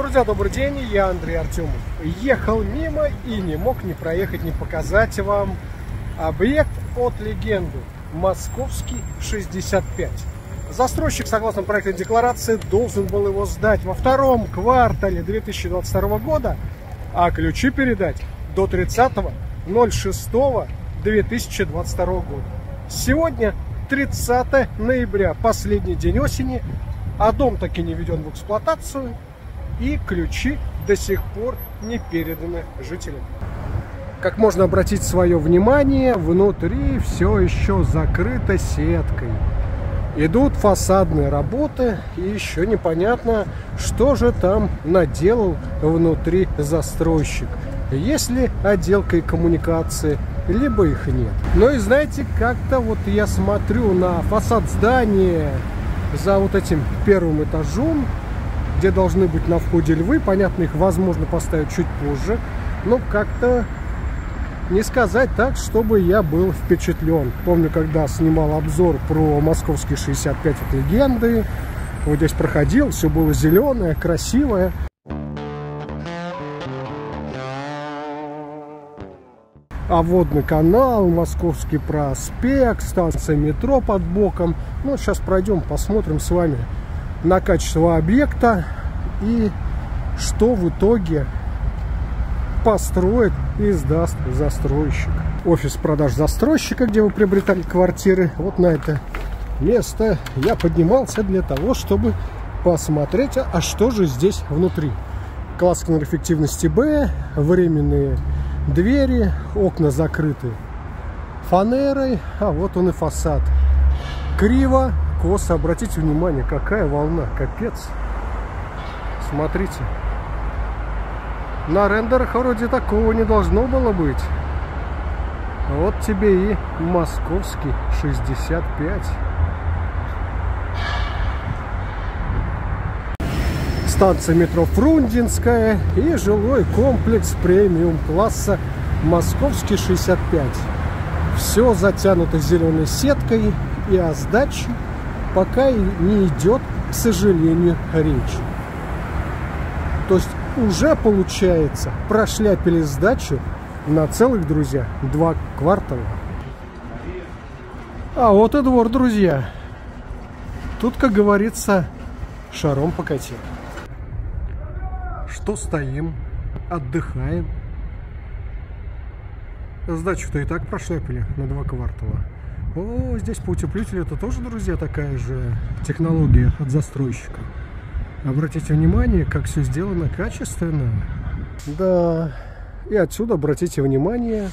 Друзья, добрый день, я Андрей Артемов. Ехал мимо и не мог не проехать, не показать вам объект от легенды Московский 65. Застройщик, согласно проектной декларации, должен был его сдать во втором квартале 2022 года, а ключи передать до 30.06.2022 года. Сегодня 30 ноября, последний день осени, а дом таки не введен в эксплуатацию, и ключи до сих пор не переданы жителям. Как можно обратить свое внимание, внутри все еще закрыто сеткой. Идут фасадные работы, и еще непонятно, что же там наделал внутри застройщик. Есть ли отделка и коммуникации, либо их нет. Ну и знаете, как-то вот я смотрю на фасад здания за вот этим первым этажом, где должны быть на входе львы. Понятно, их возможно поставить чуть позже, но как-то не сказать так, чтобы я был впечатлен. Помню, когда снимал обзор про Московский 65 от легенды, вот здесь проходил, все было зеленое, красивое. Обводный канал, Московский проспект, станция метро под боком. Ну, сейчас пройдем, посмотрим с вами на качество объекта и что в итоге построит и сдаст застройщик. Офис продаж застройщика, где вы приобретали квартиры, вот на это место я поднимался для того, чтобы посмотреть, а что же здесь внутри. Класс эффективности Б, временные двери, окна закрыты фанерой, а вот он и фасад. Криво, косо, обратите внимание, какая волна, капец. Смотрите. На рендерах вроде такого не должно было быть. Вот тебе и Московский 65. Станция метро Фрунзенская и жилой комплекс премиум класса Московский 65. Все затянуто зеленой сеткой, и о сдаче пока не идет, к сожалению, речь. То есть уже, получается, прошляпили сдачу на целых, друзья, два квартала. А вот и двор, друзья. Тут, как говорится, шаром покатил. Что стоим, отдыхаем. Сдачу-то и так прошляпили на два квартала. О, здесь по утеплителю это тоже, друзья, такая же технология от застройщика. Обратите внимание, как все сделано качественно. Да, и отсюда обратите внимание,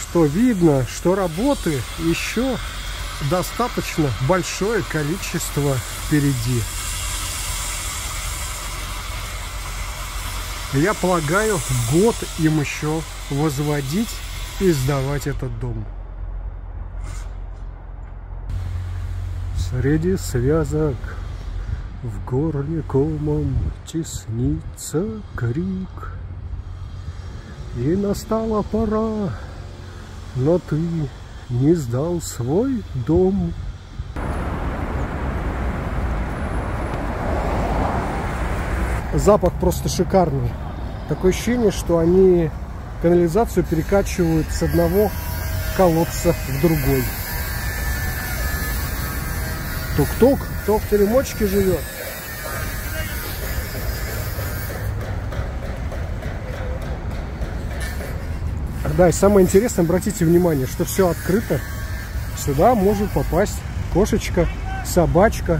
что видно, что работы еще достаточно большое количество впереди. Я полагаю, год им еще возводить и сдавать этот дом. Среди связок в горле комом теснится крик. И настала пора, но ты не сдал свой дом. Запах просто шикарный. Такое ощущение, что они канализацию перекачивают с одного колодца в другой. Тук-тук, кто в теремочке живет? Да, и самое интересное, обратите внимание, что все открыто. Сюда может попасть кошечка, собачка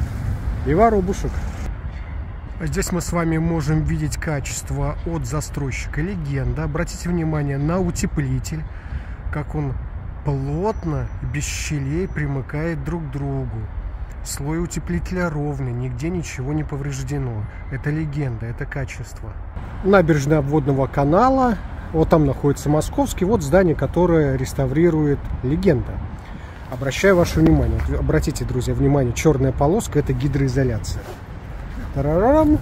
и воробушек. Здесь мы с вами можем видеть качество от застройщика «Легенда». Обратите внимание на утеплитель, как он плотно, без щелей примыкает друг к другу. Слой утеплителя ровный, нигде ничего не повреждено. Это легенда, это качество. Набережная Обводного канала. Вот там находится Московский. Вот здание, которое реставрирует легенда. Обращаю ваше внимание. Обратите, друзья, внимание. Черная полоска – это гидроизоляция. Тарарам.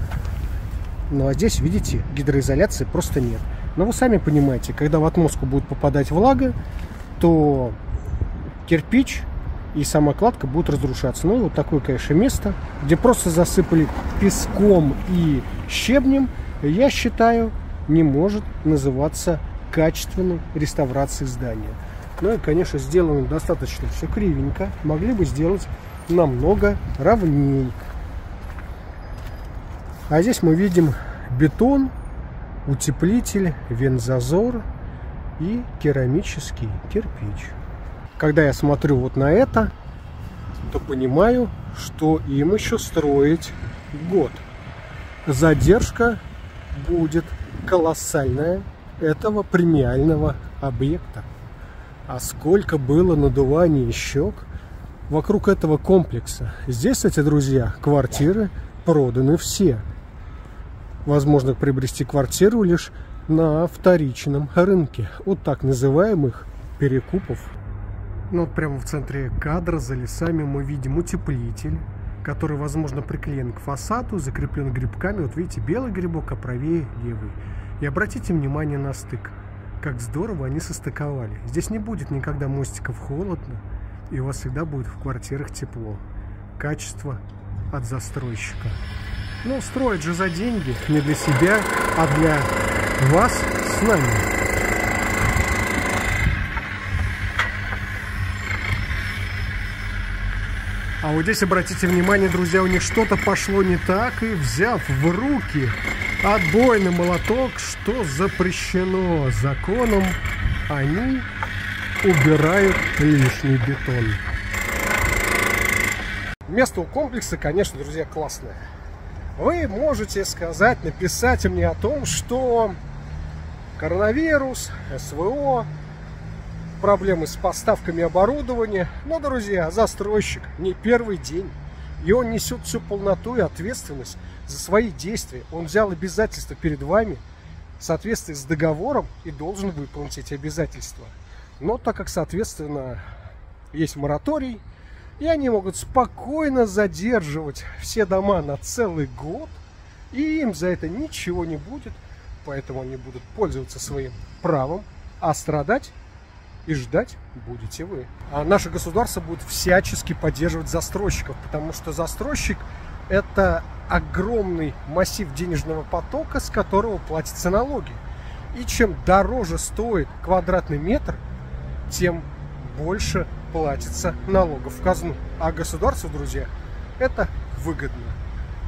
Ну а здесь, видите, гидроизоляции просто нет. Но вы сами понимаете, когда в отмостку будет попадать влага, то кирпич и сама кладка будет разрушаться. Ну и вот такое, конечно, место, где просто засыпали песком и щебнем, я считаю, не может называться качественной реставрацией здания. Ну и, конечно, сделано достаточно все кривенько. Могли бы сделать намного ровней. А здесь мы видим бетон, утеплитель, вензазор и керамический кирпич. Когда я смотрю вот на это, то понимаю, что им еще строить год. Задержка будет колоссальная этого премиального объекта. А сколько было надувания щек вокруг этого комплекса. Здесь, кстати, друзья, квартиры проданы все. Возможно, приобрести квартиру лишь на вторичном рынке. От так называемых перекупов. Ну, вот прямо в центре кадра за лесами мы видим утеплитель, который, возможно, приклеен к фасаду, закреплен грибками. Вот видите, белый грибок, а правее левый. И обратите внимание на стык. Как здорово они состыковали. Здесь не будет никогда мостиков холодно, и у вас всегда будет в квартирах тепло. Качество от застройщика. Ну, строят же за деньги, не для себя, а для вас с нами. А вот здесь, обратите внимание, друзья, у них что-то пошло не так, и, взяв в руки отбойный молоток, что запрещено законом, они убирают лишний бетон. Место у комплекса, конечно, друзья, классное. Вы можете сказать, написать мне о том, что коронавирус, СВО, проблемы с поставками оборудования. Но, друзья, застройщик не первый день. И он несет всю полноту и ответственность за свои действия. Он взял обязательства перед вами в соответствии с договором и должен выполнить эти обязательства. Но так как, соответственно, есть мораторий, и они могут спокойно задерживать все дома на целый год, и им за это ничего не будет, поэтому они будут пользоваться своим правом, а страдать и ждать будете вы. А наше государство будет всячески поддерживать застройщиков, потому что застройщик — это огромный массив денежного потока, с которого платятся налоги. И чем дороже стоит квадратный метр, тем больше платится налогов в казну. А государству, друзья, это выгодно.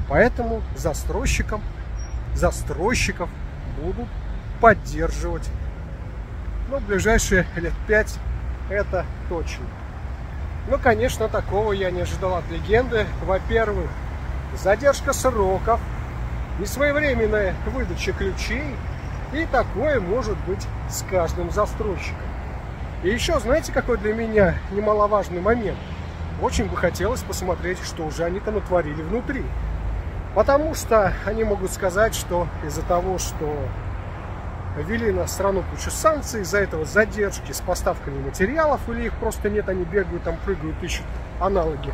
Поэтому застройщиков будут поддерживать. Ну, в ближайшие лет 5 это точно. Ну, конечно, такого я не ожидал от «Легенды». Во-первых, задержка сроков, несвоевременная выдача ключей. И такое может быть с каждым застройщиком. И еще, знаете, какой для меня немаловажный момент? Очень бы хотелось посмотреть, что уже они там натворили внутри. Потому что они могут сказать, что из-за того, что ввели на страну кучу санкций, из-за этого задержки с поставками материалов, или их просто нет, они бегают, там прыгают, ищут аналоги,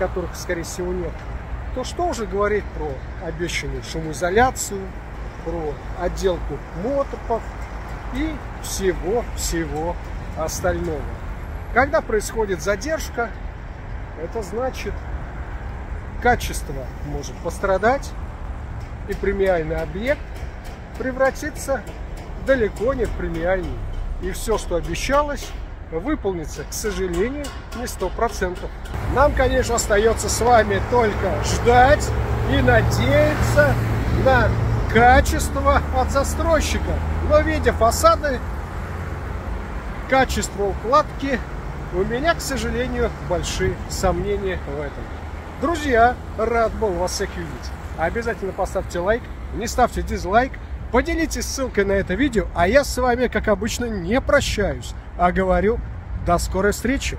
которых, скорее всего, нет. То что уже говорить про обещанную шумоизоляцию, про отделку мотопов и всего-всего остального. Когда происходит задержка, это значит, качество может пострадать, и премиальный объект превратится далеко не в премиальный. И все, что обещалось, выполнится, к сожалению, не 100%. Нам, конечно, остается с вами только ждать и надеяться на качество от застройщика. Но, видя фасады, качество укладки, у меня, к сожалению, большие сомнения в этом. Друзья, рад был вас всех видеть. Обязательно поставьте лайк, не ставьте дизлайк. Поделитесь ссылкой на это видео, а я с вами, как обычно, не прощаюсь, а говорю: до скорой встречи!